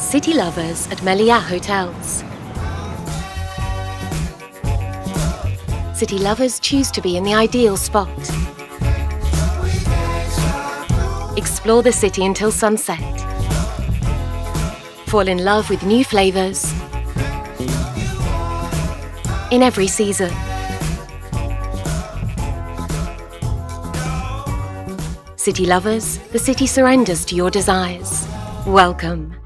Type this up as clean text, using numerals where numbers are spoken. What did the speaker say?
City lovers at Meliá Hotels. City lovers choose to be in the ideal spot. Explore the city until sunset. Fall in love with new flavours in every season. City lovers, the city surrenders to your desires. Welcome.